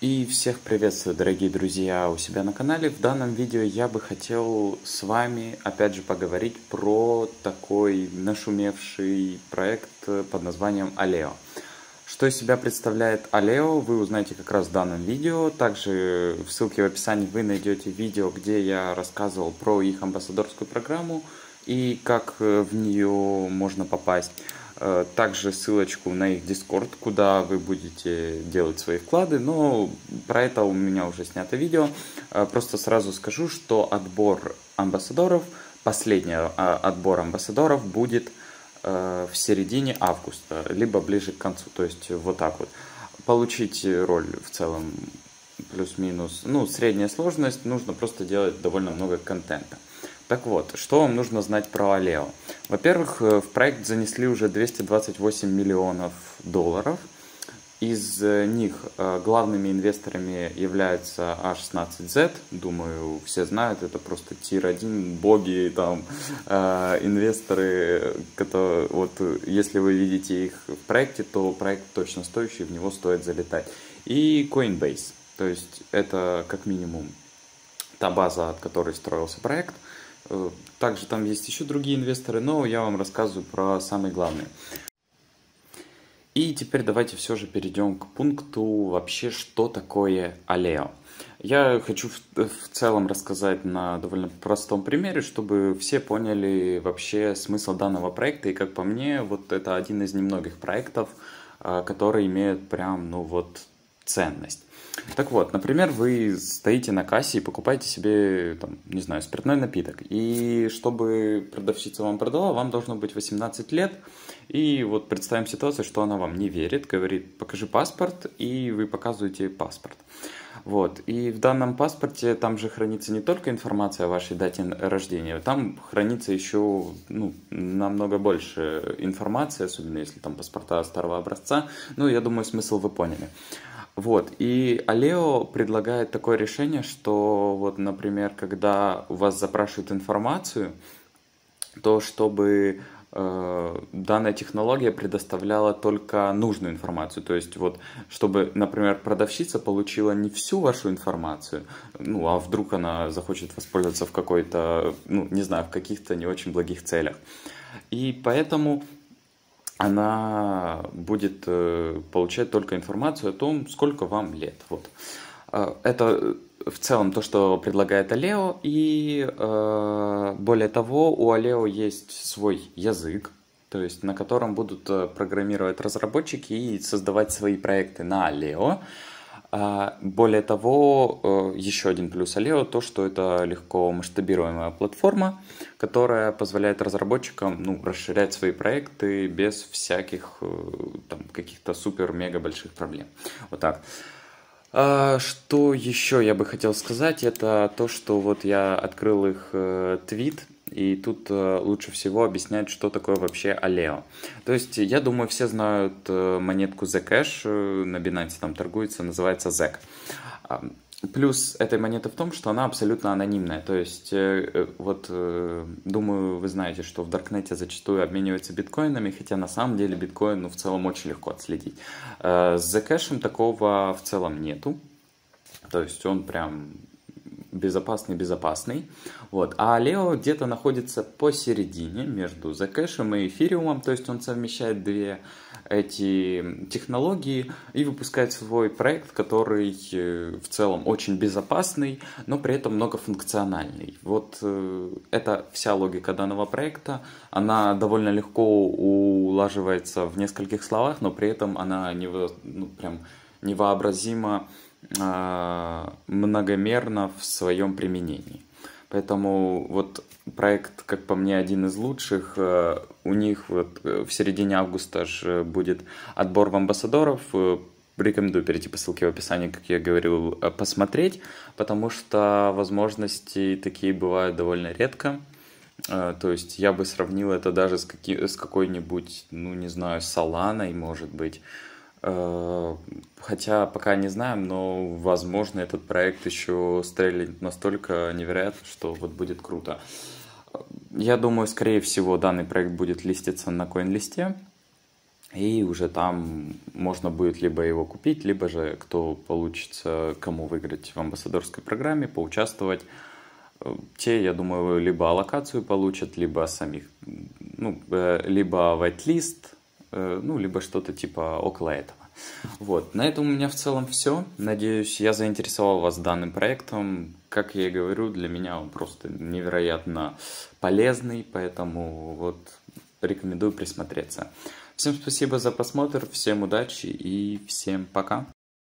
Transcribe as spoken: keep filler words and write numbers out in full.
И всех приветствую, дорогие друзья, у себя на канале. В данном видео я бы хотел с вами, опять же, поговорить про такой нашумевший проект под названием Aleo. Что из себя представляет Aleo, вы узнаете как раз в данном видео. Также в ссылке в описании вы найдете видео, где я рассказывал про их амбассадорскую программу и как в нее можно попасть. Также ссылочку на их Discord, куда вы будете делать свои вклады, но про это у меня уже снято видео. Просто сразу скажу, что отбор амбассадоров, последний отбор амбассадоров будет в середине августа, либо ближе к концу, то есть вот так вот. Получить роль в целом плюс-минус, ну, средняя сложность, нужно просто делать довольно много контента. Так вот, что вам нужно знать про Aleo? Во-первых, в проект занесли уже двести двадцать восемь миллионов долларов. Из них главными инвесторами являются Аш шестнадцать Зет. Думаю, все знают, это просто тир один, боги, там, э, инвесторы. Которые, вот, если вы видите их в проекте, то проект точно стоящий, в него стоит залетать. И Coinbase, то есть это как минимум та база, от которой строился проект. Также там есть еще другие инвесторы, но я вам рассказываю про самые главные. И теперь давайте все же перейдем к пункту вообще, что такое Aleo. Я хочу в, в целом рассказать на довольно простом примере, чтобы все поняли вообще смысл данного проекта. И как по мне, вот это один из немногих проектов, которые имеют прям, ну вот, ценность. Так вот, например, вы стоите на кассе и покупаете себе, там, не знаю, спиртной напиток. И чтобы продавщица вам продала, вам должно быть восемнадцать лет. И вот представим ситуацию, что она вам не верит, говорит, покажи паспорт, и вы показываете паспорт. Вот. И в данном паспорте там же хранится не только информация о вашей дате рождения, там хранится еще, ну, намного больше информации, особенно если там паспорта старого образца. Ну, я думаю, смысл вы поняли. Вот, и Aleo предлагает такое решение, что вот, например, когда у вас запрашивают информацию, то чтобы э, данная технология предоставляла только нужную информацию. То есть вот, чтобы, например, продавщица получила не всю вашу информацию, ну, а вдруг она захочет воспользоваться в какой-то, ну, не знаю, в каких-то не очень благих целях. И поэтому она будет получать только информацию о том, сколько вам лет. Вот. Это в целом то, что предлагает Aleo. И более того, у Aleo есть свой язык, то есть на котором будут программировать разработчики и создавать свои проекты на Aleo. Более того, еще один плюс Aleo, то, что это легко масштабируемая платформа, которая позволяет разработчикам, ну, расширять свои проекты без всяких каких-то супер-мега больших проблем. Вот так. Что еще я бы хотел сказать, это то, что вот я открыл их твит. И тут лучше всего объяснять, что такое вообще Aleo. То есть, я думаю, все знают монетку Zcash, на Binance там торгуется, называется Zec. Плюс этой монеты в том, что она абсолютно анонимная. То есть, вот, думаю, вы знаете, что в Даркнете зачастую обмениваются биткоинами, хотя на самом деле биткоин, ну, в целом очень легко отследить. С Zcash такого в целом нету. То есть, он прям безопасный-безопасный. Вот. А Aleo где-то находится посередине между Zcash и эфириумом, то есть он совмещает две эти технологии и выпускает свой проект, который в целом очень безопасный, но при этом многофункциональный. Вот это вся логика данного проекта. Она довольно легко улаживается в нескольких словах, но при этом она не, ну, прям невообразимо многомерно в своем применении. Поэтому вот проект, как по мне, один из лучших. У них вот в середине августа же будет отбор в амбассадоров. Рекомендую перейти по ссылке в описании, как я говорил, посмотреть, потому что возможности такие бывают довольно редко. То есть я бы сравнил это даже с, с какой-нибудь, ну, не знаю, Соланой, может быть. Хотя пока не знаем, но, возможно, этот проект еще стрельнет настолько невероятно, что вот будет круто. Я думаю, скорее всего, данный проект будет листиться на CoinList. И уже там можно будет либо его купить, либо же, кто получится, кому выиграть в амбассадорской программе, поучаствовать. Те, я думаю, либо аллокацию получат, либо самих, ну, либо вайтлист, ну, либо что-то типа около этого. Вот, на этом у меня в целом все. Надеюсь, я заинтересовал вас данным проектом. Как я и говорю, для меня он просто невероятно полезный, поэтому вот рекомендую присмотреться. Всем спасибо за просмотр, всем удачи и всем пока!